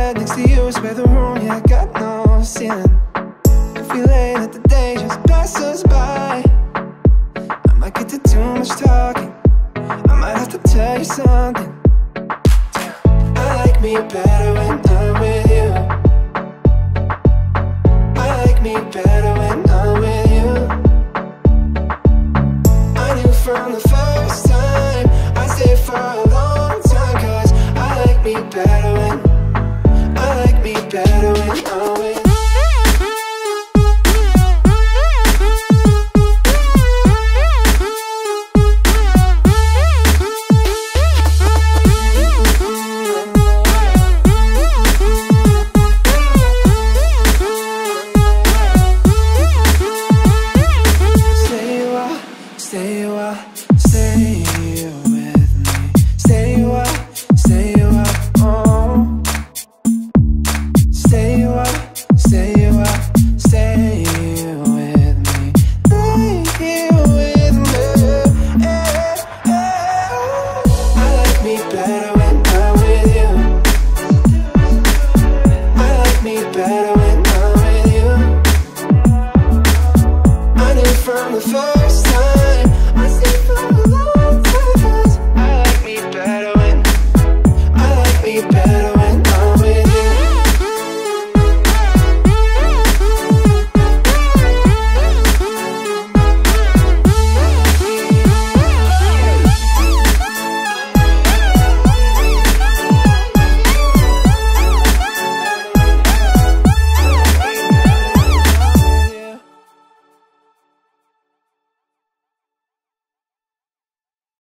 Next to you is where the room, yeah, I got no sin. If we lay, let the day just pass us by.